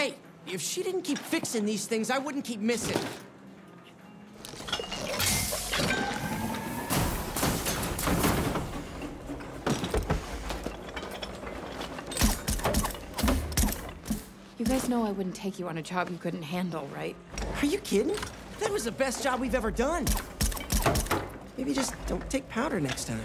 Hey, if she didn't keep fixing these things, I wouldn't keep missing. You guys know I wouldn't take you on a job you couldn't handle, right? Are you kidding? That was the best job we've ever done. Maybe just don't take powder next time.